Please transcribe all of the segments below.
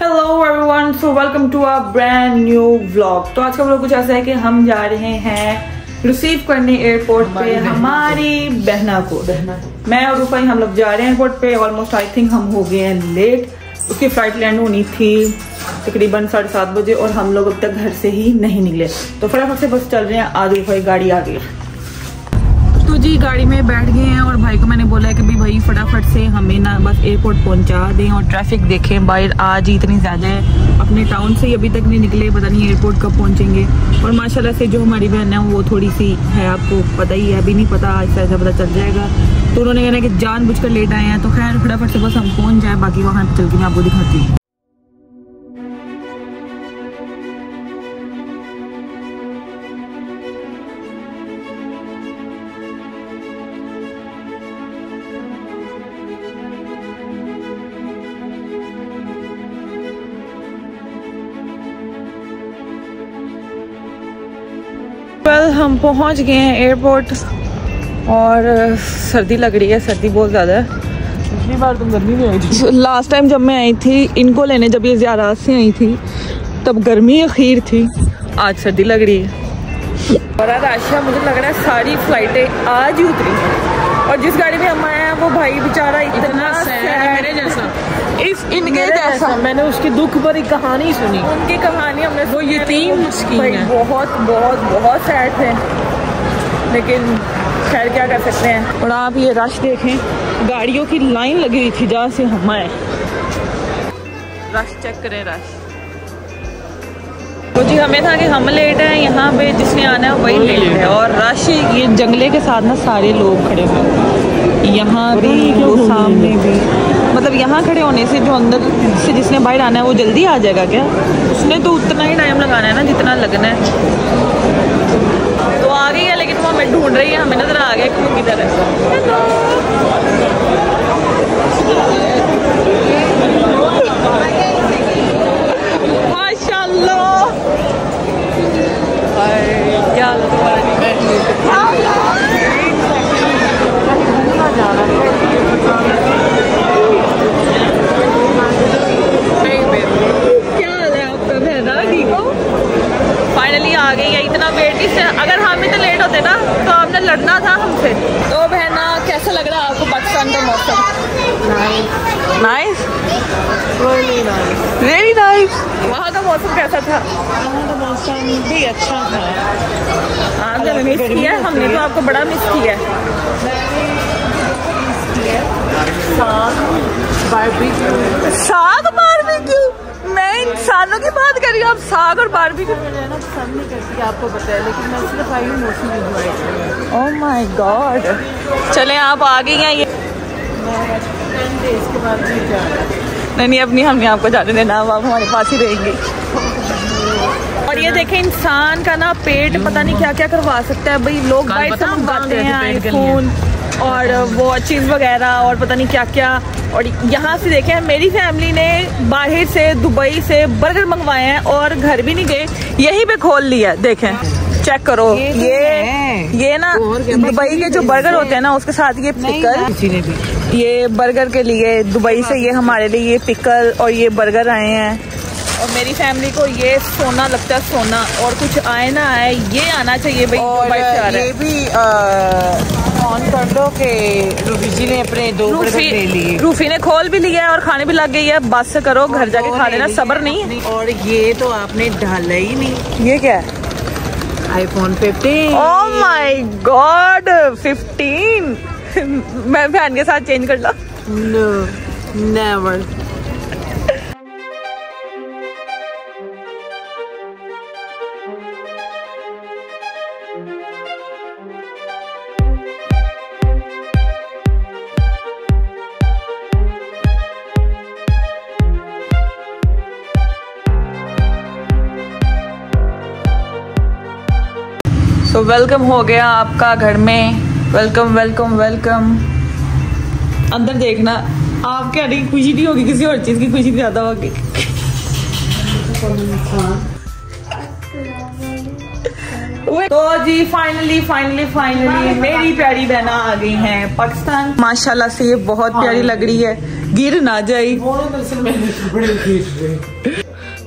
Hello everyone, so welcome to a brand new vlog. तो आज का व्लॉग कुछ ऐसा है कि हम जा रहे हैं रिसीव करने एयरपोर्ट पे हमारी बहना को। मैं और रूपाई हम लोग जा रहे हैं एयरपोर्ट पे। ऑलमोस्ट आई थिंक हम हो गए हैं लेट। उसकी फ्लाइट लैंड होनी थी तकरीबन 7:30 बजे और हम लोग अब तक घर से ही नहीं निकले, तो फटाफट से बस चल रहे हैं। आज रूपाई गाड़ी आ गई, तो जी गाड़ी में बैठ गए हैं और भाई को मैंने बोला है कि भाई फटाफट से हमें ना बस एयरपोर्ट पहुंचा दें। और ट्रैफिक देखें बाहर आज ही इतनी ज़्यादा है, अपने टाउन से ही अभी तक नहीं निकले, पता नहीं एयरपोर्ट कब पहुंचेंगे। और माशाल्लाह से जो हमारी बहन है वो थोड़ी सी है, आपको पता ही है, अभी नहीं पता, ऐसा ऐसा पता चल जाएगा। तो उन्होंने कहना कि जानबूझ कर लेट आए हैं, तो खैर फटाफट से बस हम पहुँच जाए। बाकी वहाँ चल के मैं आपको दिखाती हूँ। वेल, हम पहुंच गए हैं एयरपोर्ट और सर्दी लग रही है, सर्दी बहुत ज़्यादा है। पिछली बार तुम गर्मी में आई थी। लास्ट टाइम जब मैं आई थी इनको लेने, जब ये ज़ियारात से आई थी तब गर्मी अखीर थी, आज सर्दी लग रही है। बड़ा राशा, मुझे लग रहा है सारी फ्लाइटें आज ही उतरी और जिस गाड़ी में हम आए हैं वो भाई बेचारा इतना मेरे जैसा, इनके जैसा। मैंने उसके दुख पर एक कहानी सुनी, उनकी कहानी हमने, वो यतीम है, बहुत बहुत बहुत सैड थे, लेकिन खैर क्या कर सकते हैं। और आप ये रश देखें, गाड़ियों की लाइन लगी हुई थी जहाँ से हम आए। रश चेक करें, रश। तो जी हमें था कि हम लेट हैं, यहाँ पे जिसने आना है वही लेट है। और रश ये जंगले के साथ ना सारे लोग खड़े हुए, यहाँ भी वो सामने भी, मतलब यहाँ खड़े होने से जो अंदर से जिसने बाहर आना है वो जल्दी आ जाएगा क्या? उसने तो उतना ही टाइम लगाना है ना जितना लगना है। तो आ गई है, लेकिन वो हमें ढूंढ रही है, हमें नजर आ गया कि वो किधर है। माशाल्लाह, क्या नाइस, वेरी नाइस। वहाँ का मौसम कैसा था? वहाँ का मौसम भी अच्छा था। आपने मिस किया? हमने तो आपको बड़ा मिस किया है। साग बारबेक्यू, मैं इंसानों की बात कर रही हूँ, आप साग और बारबेक्यू ना पसंद नहीं करती, आपको पता है, लेकिन मैं सिर्फ आई हूँ मौसम एंजॉय करने। ओह माय गॉड, चलें आप आ गई हैं। ये इसके बाद नहीं, अपनी हमने आपको जाने देना, अब आप हमारे पास ही रहेंगी। और ये देखें, इंसान का ना पेट पता नहीं क्या क्या करवा सकता है भाई। लोग भाई समझाते हैं आईफोन और वो चीज़ वगैरह और पता नहीं क्या क्या। और यहाँ से देखें, मेरी फैमिली ने बाहर से दुबई से बर्गर मंगवाए हैं और घर भी नहीं गए, यहीं पे खोल लिया। देखें, चेक करो, ये ना दुबई के जो बर्गर होते हैं ना उसके साथ ये पिकल, ये बर्गर के लिए दुबई से ये हमारे लिए ये पिकल और ये बर्गर आए हैं। और मेरी फैमिली को ये सोना लगता है, सोना। और कुछ आए ना आए, ये आना चाहिए भाई। और ये भी ऑन कर दो कि रूफी जी ने अपने दो बर्गर ले लिए, रूफी ने खोल भी लिया है और खाने भी लग गई है। बस करो, घर जाके खा लेना, सब्र नहीं। और ये तो आपने डाला ही नहीं, ये क्या है? iPhone 15। ओह माय गॉड, 15 मैं फैन के साथ चेंज कर लो। No, never. तो वेलकम हो गया आपका घर में। Welcome welcome welcome. अंदर देखना, आपके आने की खुशी नहीं होगी, किसी और चीज की खुशी ज्यादा होगी। तो जी फाइनली मेरी प्यारी बहना आ गई हैं पाकिस्तान। माशाल्लाह से ये बहुत प्यारी लग रही है, गिर ना जाए।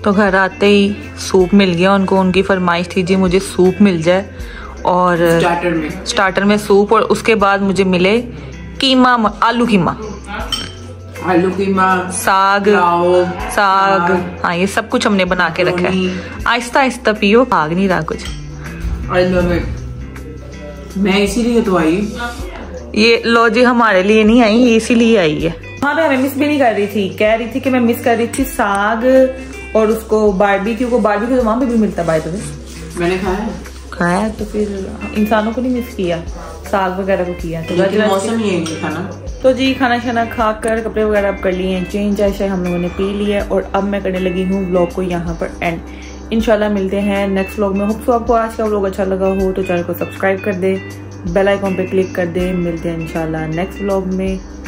तो घर आते ही सूप मिल गया उनको। उनकी फरमाइश थी जी मुझे सूप मिल जाए और स्टार्टर में सूप, और उसके बाद मुझे मिले कीमा, आलू कीमा, साग। हाँ, ये सब कुछ हमने बना के रखा है। आहिस्ता आहिस्ता पियो, भाग नहीं रहा कुछ। मैं इसीलिए तो आई, ये लो जी हमारे लिए नहीं आई, ये इसीलिए आई है। हाँ, मैं मिस भी नहीं कर रही थी, कह रही थी कि मैं मिस कर रही थी साग और उसको बारबेक्यू तो वहाँ पे भी मिलता भाई। तुम्हें मैंने खाया तो फिर इंसानों को नहीं मिस किया, साग वगैरह को किया। तो मौसम ही है खाना। तो जी खाना खा कर कपड़े वगैरह अब कर लिए हैं चेंज, चाय हम लोगों ने पी ली है और अब मैं करने लगी हूँ ब्लॉग को यहाँ पर एंड। इंशाल्लाह मिलते हैं नेक्स्ट व्लॉग में। होप सो आपको आज का व्लॉग अच्छा लगा हो तो चैनल को सब्सक्राइब कर दें, बेल आइकॉन पे क्लिक कर दें। मिलते हैं इंशाल्लाह नेक्स्ट व्लॉग में।